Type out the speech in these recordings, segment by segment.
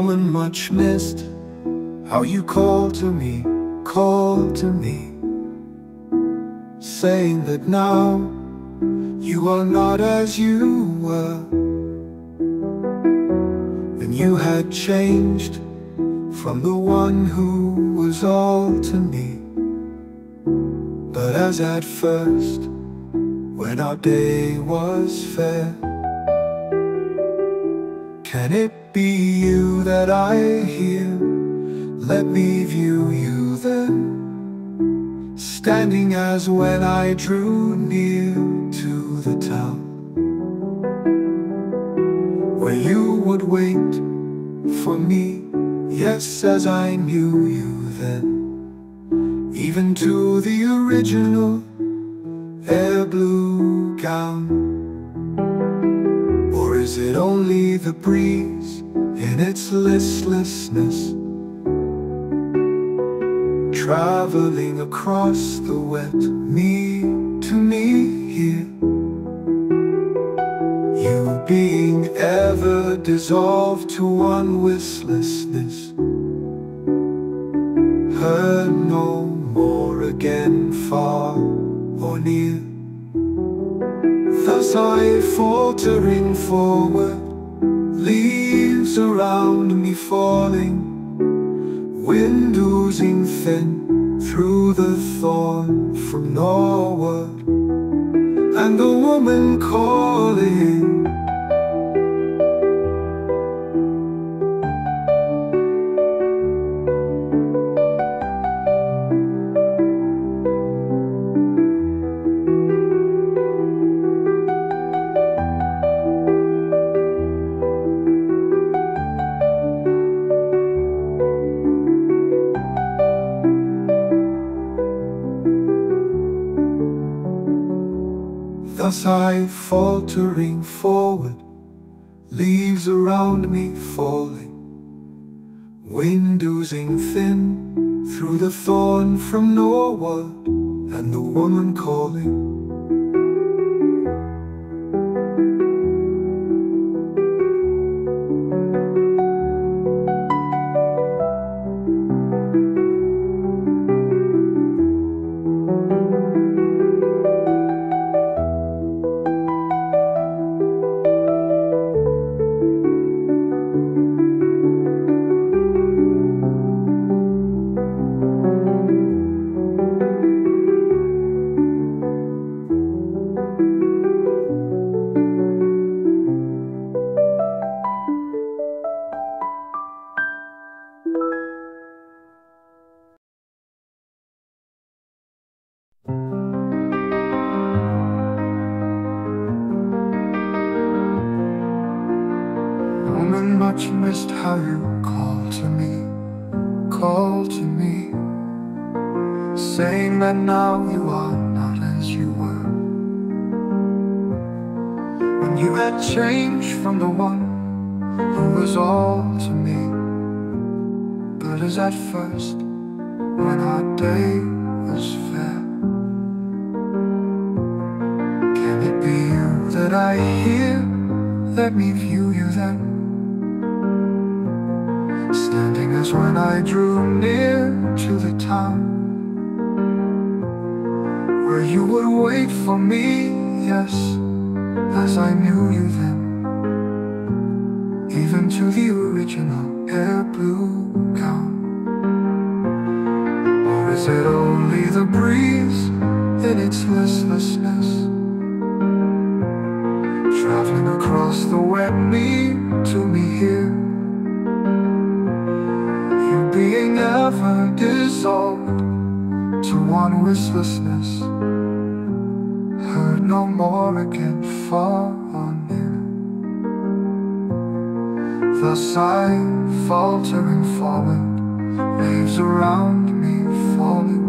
woman much missed, how you called to me, saying that now you are not as you were, and you had changed from the one who was all to me. But as at first, when our day was fair, can it be you that I hear? Let me view you then, standing as when I drew near to the town, where you would wait for me, yes, as I knew you then, even to the original air blue gown. Is it only the breeze in its listlessness, traveling across the wet me to me here? You being ever dissolved to one listlessness, heard no more again far or near. Thus I, faltering forward, leaves around me falling, wind oozing thin through the thorn from northward, and the woman calling. Thus I, faltering forward, leaves around me falling, wind oozing thin through the thorn from northward, and the woman calling. Much missed how you called to me, saying that now you are not as you were, when you had changed from the one who was all to me. But as at first, when our day was fair, can it be you that I hear? Let me view you then, standing as when I drew near to the town, where you would wait for me, yes, as I knew you then, even to the original air blue gown. Or is it only the breeze in its listlessness, traveling across the wet me to me here? Being ever dissolved to one listlessness, heard no more again far or near. Thus I, faltering forward, leaves around me falling,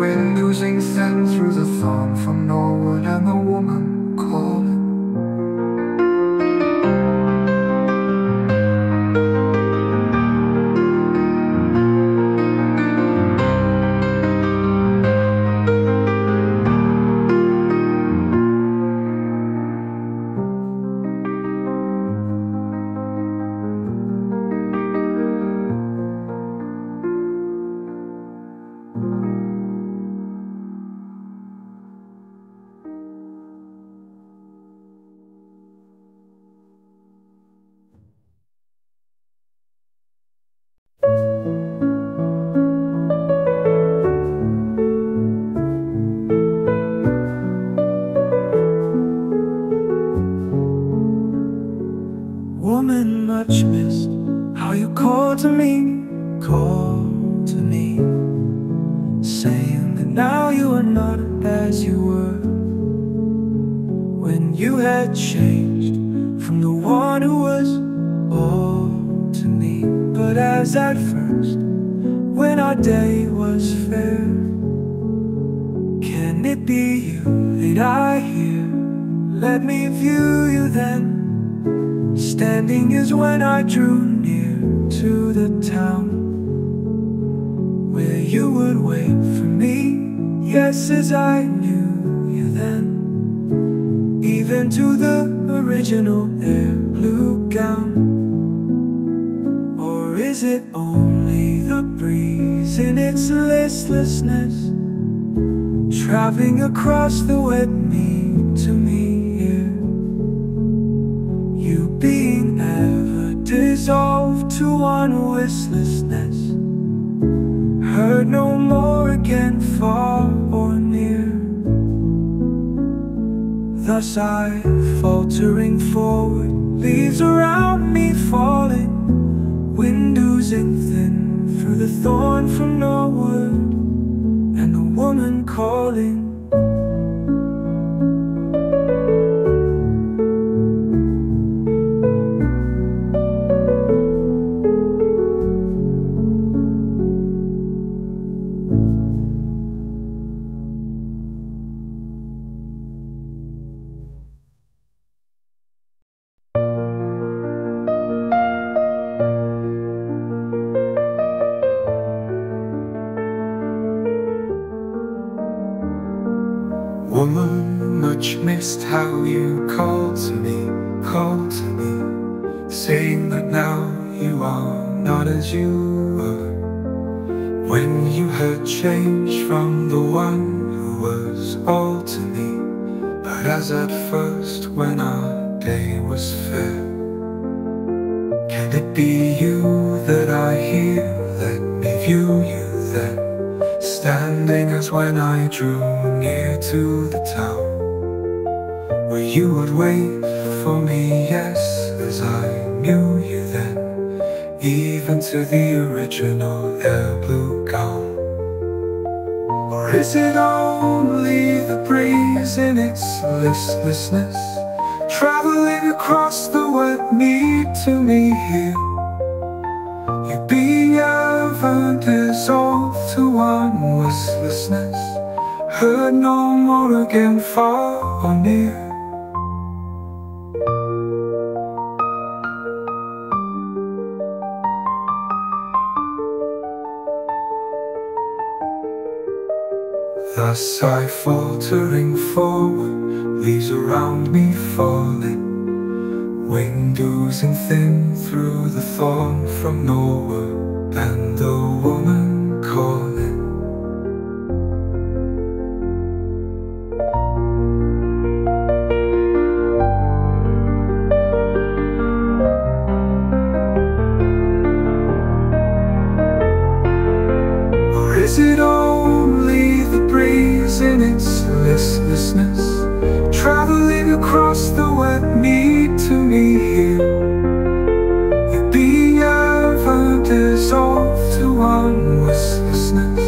wind oozing thin through the thorn from northward, and the woman calling. call to me, call to me, saying that now you are not as you were when you had changed from the one who was all to me. But as at first, when our day was fair, can it be you that I hear? Let me view you then, standing is when I drew near to the town where you would wait for me. Yes, as I knew you then, even to the original air blue gown. Or is it only the breeze in its listlessness, traveling across the wet mead to me here? You being ever dissolved to one listlessness, heard no more again far or near. Thus I, faltering forward, leaves around me falling, windowsing thin through the thorn from northward, and the woman calling. Woman, much missed how you called to me, saying that now you are not as you were when you had changed from the one who was all to me. But as at first, when our day was fair, can it be you that I hear? Let me view you then, standing as when I drew near to the town where you would wait for me. Yes, as I knew you then, even to the original air blue gown. Or is it only the breeze in its listlessness, traveling across the wet mead to me here? You being ever dissolved to one listlessness, heard no more again far or near. Thus I, faltering forward, leaves around me falling, windowsing thin through the thorn from nowhere, and the woman calling. Or is it only the breeze in its listlessness, traveling across the wet mead to me here? You be ever dissolved to one listlessness,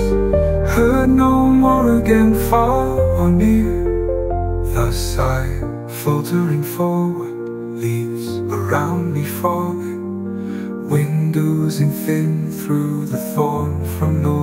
heard no more again far or near. Thus I, faltering forward, leaves around me falling, windowsing thin through the thorn from nowhere.